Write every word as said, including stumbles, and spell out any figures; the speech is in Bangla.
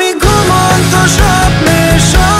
আমি ঘুমন্ত স্বপ্নে